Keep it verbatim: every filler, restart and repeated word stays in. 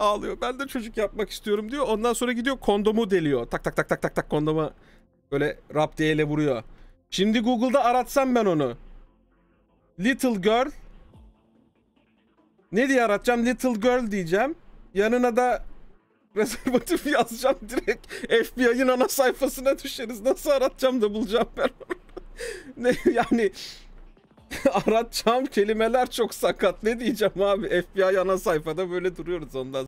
ağlıyor. Ben de çocuk yapmak istiyorum diyor. Ondan sonra gidiyor kondomu deliyor. Tak tak tak tak tak tak kondoma böyle rap diye ele vuruyor. Şimdi Google'da aratsam ben onu. Little girl. Ne diye aratacağım? Little girl diyeceğim. Yanına da rezervatif yazacağım, direkt F B I'nin ana sayfasına düşeriz. Nasıl aratacağım da bulacağım ben onu. Ne yani, aratacağım kelimeler çok sakat. Ne diyeceğim abi? F B I ana sayfada böyle duruyoruz ondan